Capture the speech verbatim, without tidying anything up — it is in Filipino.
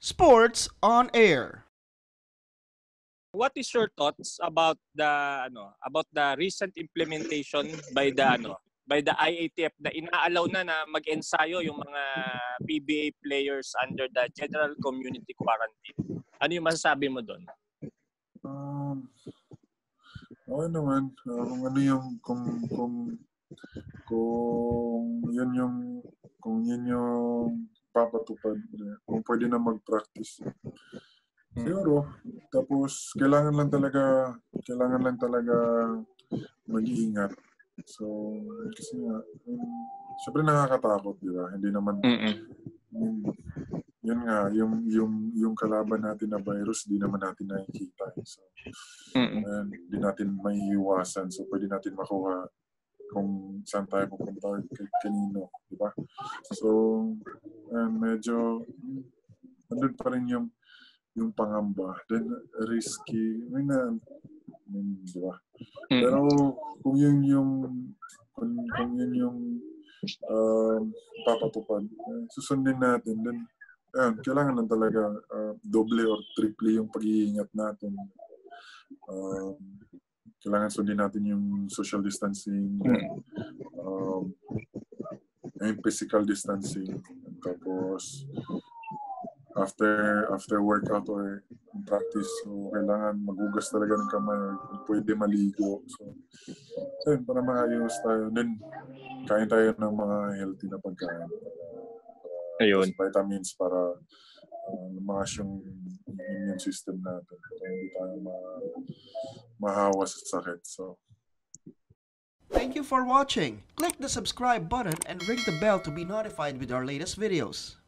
Sports on Air. What is your thoughts about the ano about the recent implementation by the ano by the I A T F na inaalaw na na mag-ensayo yung mga P B A players under the general community quarantine? Ano yung masasabi mo doon? Um, okay naman. Uh, kung ano yung kung kung kung yun yung kung yun yung papatupad. Kung pwede na mag-practice. Siguro. Tapos, kailangan lang talaga, kailangan lang talaga mag-iingat. So, kasi nga, um, syempre nakakatakot, di ba? Hindi naman, um, yun nga, yung, yung, yung kalaban natin na virus, di naman natin nakikita. So, uh, di natin maiiwasan. So, pwede natin makuha kung saan tayo pupunta, kanino, di ba? So, uh, medyo, andun pa rin yung, yung pangamba. Then, risky. I mean, uh, I mean, di ba? Mm. Pero, kung yun yung, kung, kung yun yung uh, papatupad, uh, susundin natin. Then, uh, kailangan lang talaga uh, doble or triple yung pag-iingat natin. Uh, kailangan sundin natin yung social distancing, mm. uh, yung physical distancing. Tapos, after after workout or practice, so kailangan magugas talaga ng kamay or pwede maligo. So, so yun, para maayos tayo. Then, kain tayo ng mga healthy na pagkain. Ayun. Vitamins para uh, lumakas yung immune system natin. So, hindi tayo ma- mahawa sa sakit. So, thank you for watching. Click the subscribe button and ring the bell to be notified with our latest videos.